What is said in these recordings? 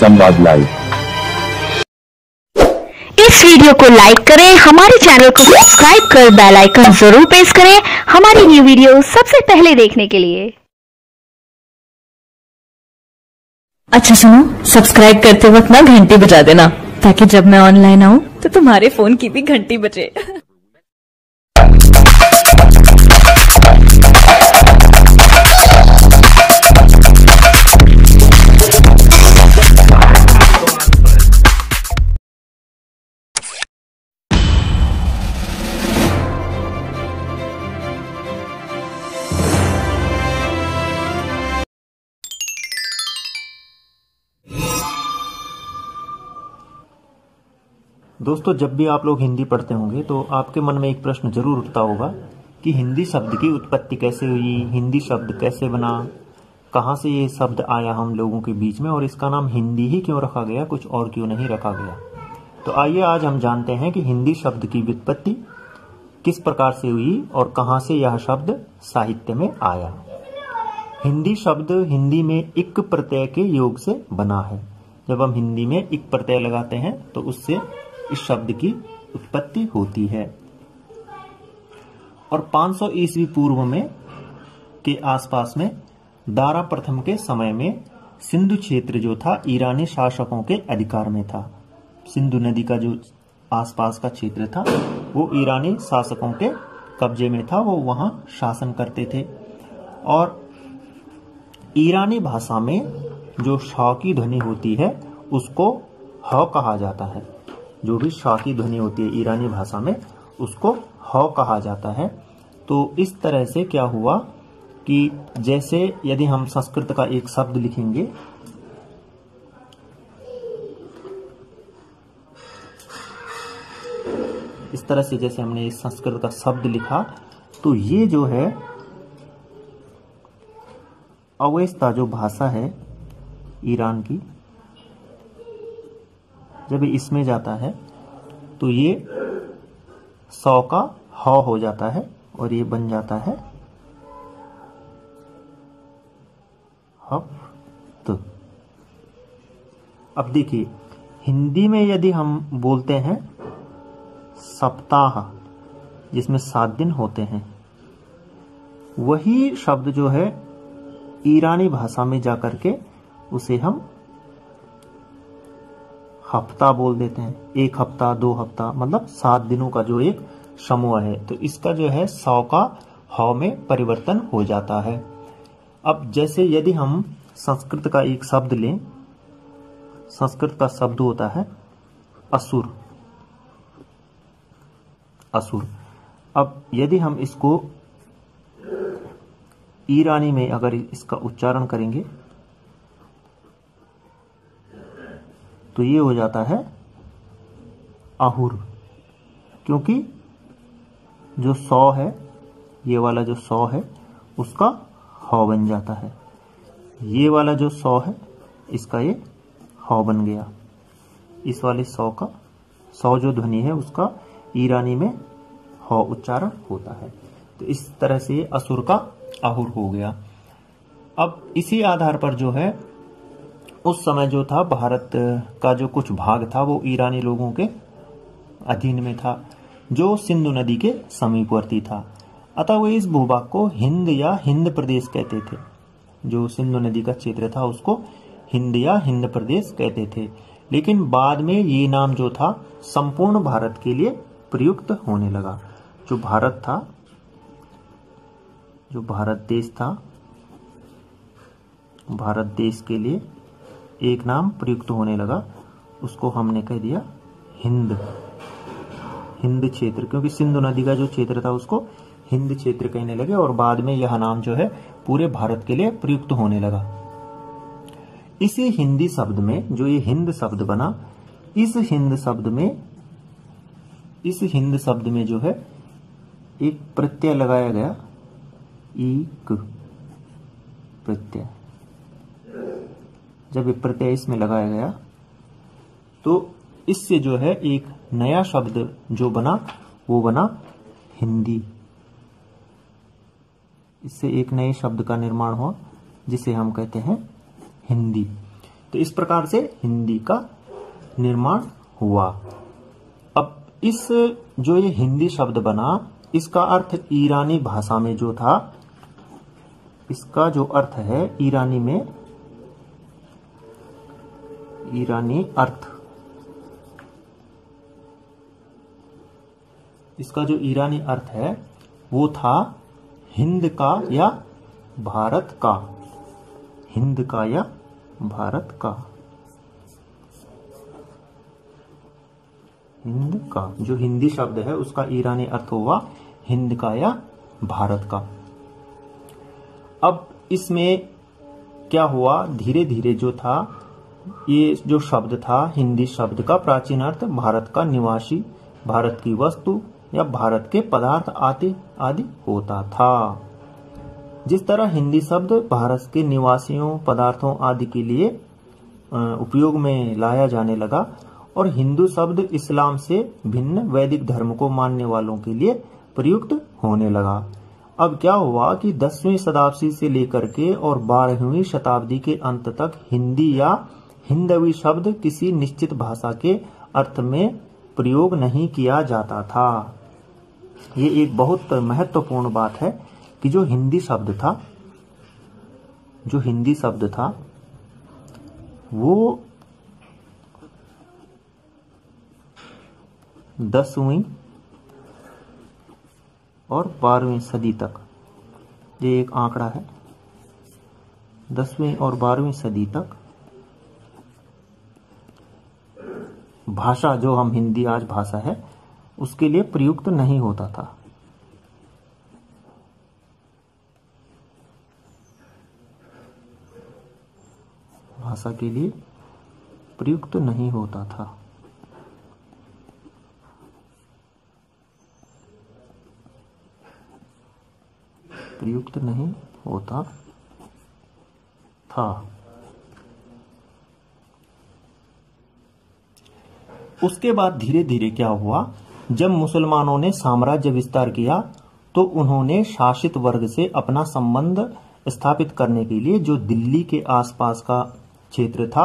संवाद लाइव। इस वीडियो को लाइक करें, हमारे चैनल को सब्सक्राइब कर बेल आइकन जरूर प्रेस करें हमारी न्यू वीडियो सबसे पहले देखने के लिए। अच्छा सुनो, सब्सक्राइब करते वक्त ना घंटी बजा देना ताकि जब मैं ऑनलाइन आऊँ तो तुम्हारे फोन की भी घंटी बजे। दोस्तों, जब भी आप लोग हिंदी पढ़ते होंगे तो आपके मन में एक प्रश्न जरूर उठता होगा कि हिंदी शब्द की उत्पत्ति कैसे हुई, हिंदी शब्द कैसे बना, कहाँ से ये शब्द आया हम लोगों के बीच में, और इसका नाम हिंदी ही क्यों रखा गया, कुछ और क्यों नहीं रखा गया। तो आइए आज हम जानते हैं कि हिंदी शब्द की व्युत्पत्ति किस प्रकार से हुई और कहाँ से यह शब्द साहित्य में आया। हिंदी शब्द हिंदी में इक प्रत्यय के योग से बना है। जब हम हिंदी में इक प्रत्यय लगाते हैं तो उससे इस शब्द की उत्पत्ति होती है। और 500 ईस्वी पूर्व में के आसपास में दारा प्रथम के समय में सिंधु क्षेत्र जो था ईरानी शासकों के अधिकार में था। सिंधु नदी का जो आसपास का क्षेत्र था वो ईरानी शासकों के कब्जे में था, वो वहां शासन करते थे। और ईरानी भाषा में जो श की ध्वनि होती है उसको ह कहा जाता है। जो भी श की ध्वनि होती है ईरानी भाषा में उसको ह कहा जाता है। तो इस तरह से क्या हुआ कि जैसे यदि हम संस्कृत का एक शब्द लिखेंगे इस तरह से, जैसे हमने इस संस्कृत का शब्द लिखा तो ये जो है अवेस्ता जो भाषा है ईरान की, जब इसमें जाता है तो ये सौ का ह हो जाता है और ये बन जाता है हफ्त। अब देखिए हिंदी में यदि हम बोलते हैं सप्ताह जिसमें 7 दिन होते हैं, वही शब्द जो है ईरानी भाषा में जाकर के उसे हम हफ्ता बोल देते हैं। 1 हफ्ता, 2 हफ्ता, मतलब 7 दिनों का जो एक समूह है, तो इसका जो है सौ का ह में परिवर्तन हो जाता है। अब जैसे यदि हम संस्कृत का एक शब्द लें, संस्कृत का शब्द होता है असुर, असुर। अब यदि हम इसको ईरानी में अगर इसका उच्चारण करेंगे तो ये हो जाता है आहुर, क्योंकि जो सौ है ये वाला जो सौ है उसका ह बन जाता है, ये वाला जो सौ है इसका ये ह बन गया। इस वाले सौ का सौ जो ध्वनि है उसका ईरानी में ह उच्चारण होता है। तो इस तरह से ये असुर का आहुर हो गया। अब इसी आधार पर जो है उस समय जो था भारत का जो कुछ भाग था वो ईरानी लोगों के अधीन में था, जो सिंधु नदी के समीपवर्ती था, अतः वे इस भूभाग को हिंद या हिंद प्रदेश कहते थे। जो सिंधु नदी का क्षेत्र था उसको हिंद या हिंद प्रदेश कहते थे, लेकिन बाद में ये नाम जो था संपूर्ण भारत के लिए प्रयुक्त होने लगा। जो भारत था, जो भारत देश था, भारत देश के लिए एक नाम प्रयुक्त होने लगा, उसको हमने कह दिया हिंद, हिंद क्षेत्र, क्योंकि सिंधु नदी का जो क्षेत्र था उसको हिंद क्षेत्र कहने लगे। और बाद में यह नाम जो है पूरे भारत के लिए प्रयुक्त होने लगा। इसी हिंदी शब्द में जो ये हिंद शब्द बना, इस हिंद शब्द में जो है एक प्रत्यय लगाया गया, ईक प्रत्यय। जब ये प्रत्यय इसमें लगाया गया तो इससे जो है एक नया शब्द जो बना वो बना हिंदी। इससे एक नए शब्द का निर्माण हुआ जिसे हम कहते हैं हिंदी। तो इस प्रकार से हिंदी का निर्माण हुआ। अब इस जो ये हिंदी शब्द बना, इसका अर्थ ईरानी भाषा में जो था, इसका जो अर्थ है ईरानी में, ईरानी अर्थ, इसका जो ईरानी अर्थ है वो था हिंद का या भारत का, हिंद का या भारत का, हिंद का जो हिंदी शब्द है उसका ईरानी अर्थ हुआ हिंद का या भारत का। अब इसमें क्या हुआ, धीरे धीरे जो था ये जो शब्द था हिंदी शब्द का प्राचीन अर्थ भारत का निवासी, भारत की वस्तु या भारत के पदार्थ आदि आदि होता था। जिस तरह हिंदी शब्द भारत के निवासियों, पदार्थों आदि के लिए उपयोग में लाया जाने लगा, और हिंदू शब्द इस्लाम से भिन्न वैदिक धर्म को मानने वालों के लिए प्रयुक्त होने लगा। अब क्या हुआ कि 10वीं शताब्दी से लेकर के और 12वीं शताब्दी के अंत तक हिंदी या हिंदवी शब्द किसी निश्चित भाषा के अर्थ में प्रयोग नहीं किया जाता था। ये एक बहुत महत्वपूर्ण बात है कि जो हिंदी शब्द था, जो हिंदी शब्द था वो 10वीं और 12वीं सदी तक, ये एक आंकड़ा है, 10वीं और 12वीं सदी तक भाषा जो हम हिंदी आज भाषा है उसके लिए प्रयुक्त नहीं होता था। भाषा के लिए प्रयुक्त नहीं होता था। प्रयुक्त नहीं होता था। उसके बाद धीरे धीरे क्या हुआ, जब मुसलमानों ने साम्राज्य विस्तार किया तो उन्होंने शासित वर्ग से अपना संबंध स्थापित करने के लिए जो दिल्ली के आसपास का क्षेत्र था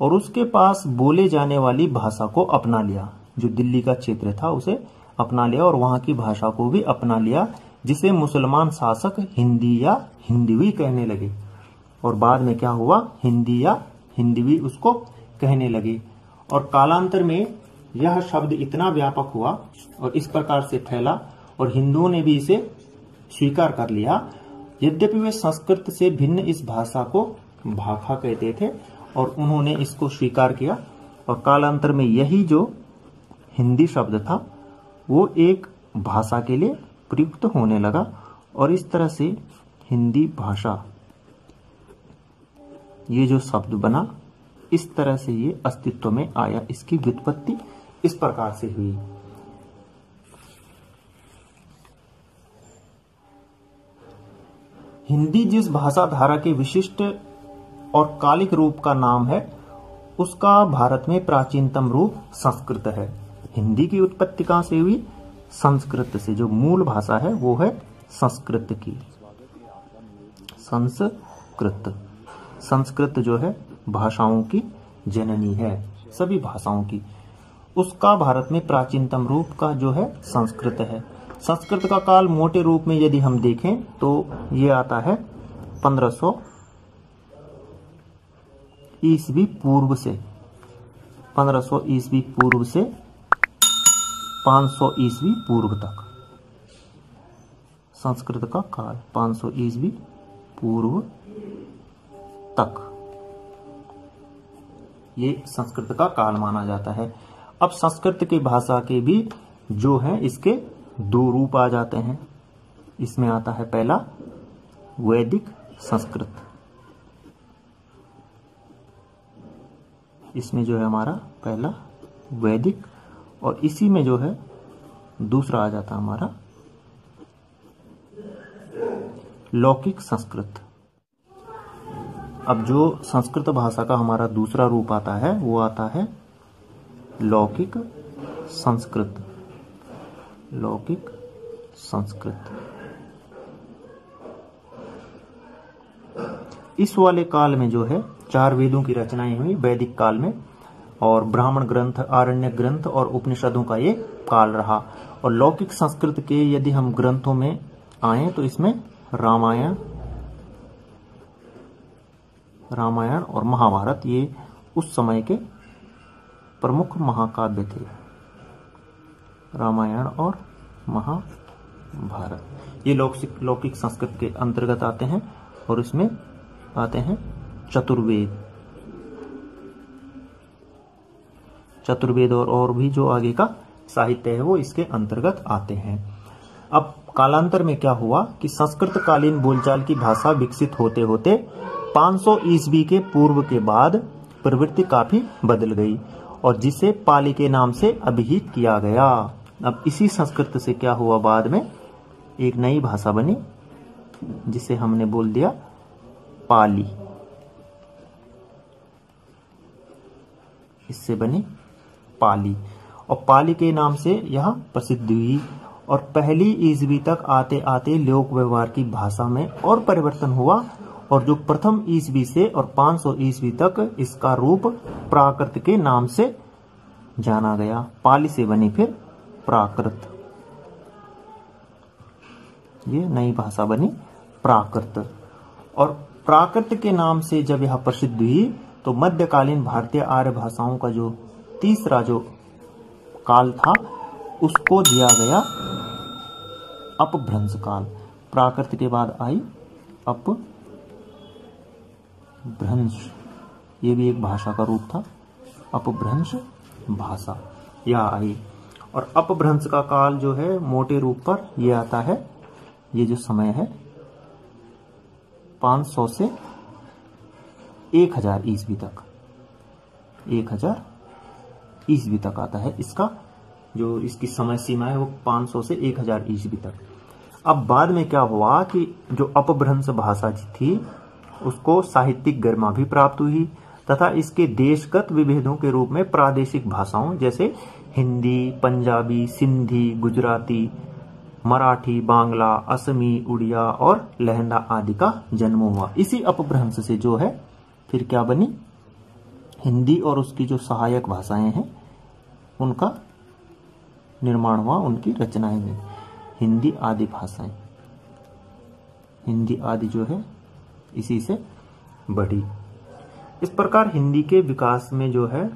और उसके पास बोले जाने वाली भाषा को अपना लिया, जो दिल्ली का क्षेत्र था उसे अपना लिया और वहां की भाषा को भी अपना लिया, जिसे मुसलमान शासक हिंदी या हिंदवी कहने लगे। और बाद में क्या हुआ, हिंदी या हिंदवी उसको कहने लगे, और कालांतर में यह शब्द इतना व्यापक हुआ और इस प्रकार से फैला और हिंदुओं ने भी इसे स्वीकार कर लिया। यद्यपि वे संस्कृत से भिन्न इस भाषा को भाखा कहते थे और उन्होंने इसको स्वीकार किया, और कालांतर में यही जो हिंदी शब्द था वो एक भाषा के लिए प्रयुक्त होने लगा, और इस तरह से हिंदी भाषा ये जो शब्द बना इस तरह से ये अस्तित्व में आया, इसकी व्युत्पत्ति इस प्रकार से हुई। हिंदी जिस भाषा धारा के विशिष्ट और कालिक रूप का नाम है, उसका भारत में प्राचीनतम रूप संस्कृत है। हिंदी की उत्पत्ति कहां से हुई, संस्कृत से, जो मूल भाषा है वो है संस्कृत की। संस्कृत, संस्कृत जो है भाषाओं की जननी है, सभी भाषाओं की। उसका भारत में प्राचीनतम रूप का जो है संस्कृत है। संस्कृत का काल मोटे रूप में यदि हम देखें तो ये आता है 1500 ईसवी पूर्व से 500 ईसवी पूर्व तक। संस्कृत का काल 500 ईसवी पूर्व तक ये संस्कृत का काल माना जाता है। अब संस्कृत की भाषा के भी जो है इसके दो रूप आ जाते हैं। इसमें आता है पहला वैदिक संस्कृत, इसमें जो है हमारा पहला वैदिक, और इसी में जो है दूसरा आ जाता हमारा लौकिक संस्कृत। अब जो संस्कृत भाषा का हमारा दूसरा रूप आता है वो आता है लौकिक संस्कृत, लौकिक संस्कृत। इस वाले काल में जो है चार वेदों की रचनाएं हुई वैदिक काल में, और ब्राह्मण ग्रंथ, आरण्य ग्रंथ और उपनिषदों का ये काल रहा। और लौकिक संस्कृत के यदि हम ग्रंथों में आए तो इसमें रामायण और महाभारत ये उस समय के प्रमुख महाकाव्य थे। रामायण और महाभारत ये लौकिक संस्कृत के अंतर्गत आते हैं। और इसमें आते हैं चतुर्वेद। चतुर्वेद और भी जो आगे का साहित्य है वो इसके अंतर्गत आते हैं। अब कालांतर में क्या हुआ कि संस्कृत कालीन बोलचाल की भाषा विकसित होते होते 500 ईस्वी के पूर्व के बाद प्रवृत्ति काफी बदल गई और जिसे पाली के नाम से अभिहित किया गया। अब इसी संस्कृत से क्या हुआ, बाद में एक नई भाषा बनी जिसे हमने बोल दिया पाली। इससे बनी पाली और पाली के नाम से यह प्रसिद्ध हुई और पहली ईस्वी तक आते आते लोक व्यवहार की भाषा में और परिवर्तन हुआ और जो प्रथम ईस्वी से और 500 ईस्वी तक इसका रूप प्राकृत के नाम से जाना गया। पाली से बनी फिर प्राकृत, ये नई भाषा बनी प्राकृत। और प्राकृत के नाम से जब यह प्रसिद्ध हुई तो मध्यकालीन भारतीय आर्य भाषाओं का जो तीसरा जो काल था उसको दिया गया अपभ्रंश काल। प्राकृत के बाद आई अपभ्रंश, ये भी एक भाषा का रूप था, अपभ्रंश भाषा यह आई। और अपभ्रंश का काल जो है मोटे रूप पर यह आता है, ये जो समय है 500 से 1000 ईस्वी तक, 1000 ईस्वी तक आता है। इसका जो इसकी समय सीमा है वो 500 से 1000 ईस्वी तक। अब बाद में क्या हुआ कि जो अपभ्रंश भाषा थी उसको साहित्यिक गरिमा भी प्राप्त हुई तथा इसके देशगत विभेदों के रूप में प्रादेशिक भाषाओं जैसे हिंदी, पंजाबी, सिंधी, गुजराती, मराठी, बांग्ला, असमी, उड़िया और लहंदा आदि का जन्म हुआ। इसी अपभ्रंश से जो है फिर क्या बनी हिंदी और उसकी जो सहायक भाषाएं हैं उनका निर्माण हुआ, उनकी रचनाएं हुई। हिंदी आदि भाषाएं, हिंदी आदि जो है इसी से बढ़ी। इस प्रकार हिंदी के विकास में जो है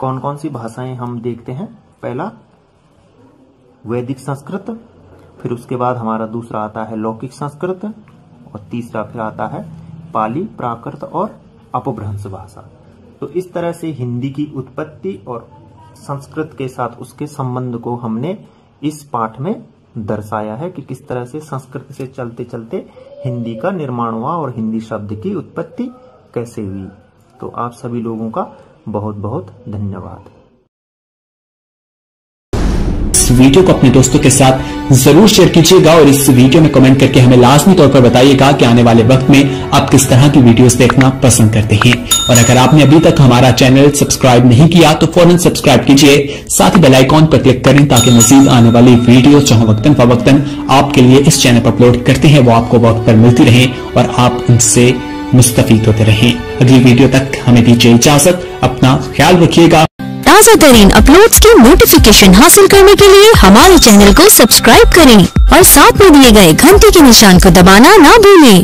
कौन कौन सी भाषाएं हम देखते हैं। पहला वैदिक संस्कृत, फिर उसके बाद हमारा दूसरा आता है लौकिक संस्कृत और तीसरा फिर आता है पाली, प्राकृत और अपभ्रंश भाषा। तो इस तरह से हिंदी की उत्पत्ति और संस्कृत के साथ उसके संबंध को हमने इस पाठ में दर्शाया है कि किस तरह से संस्कृत से चलते चलते हिंदी का निर्माण हुआ और हिंदी शब्द की उत्पत्ति कैसे हुई। तो आप सभी लोगों का बहुत बहुत धन्यवाद। इस वीडियो को अपने दोस्तों के साथ जरूर शेयर कीजिएगा और इस वीडियो में कमेंट करके हमें लाजमी तौर पर बताइएगा कि आने वाले वक्त में आप किस तरह की वीडियोस देखना पसंद करते हैं। और अगर आपने अभी तक हमारा चैनल सब्सक्राइब नहीं किया तो फौरन सब्सक्राइब कीजिए, साथ ही बेल आइकॉन पर क्लिक करें ताकि मजीद आने वाली वीडियो जहां वक्तन फवक्तन आपके लिए इस चैनल पर अपलोड करते हैं वो आपको वक्त पर मिलती रहे और आप उनसे मुस्तफीद होते रहे। अगली वीडियो तक हमें दीजिए इजाजत, अपना ख्याल रखिएगा। ताज़ा तरीन अपलोड्स की नोटिफिकेशन हासिल करने के लिए हमारे चैनल को सब्सक्राइब करें और साथ में दिए गए घंटी के निशान को दबाना ना भूलें।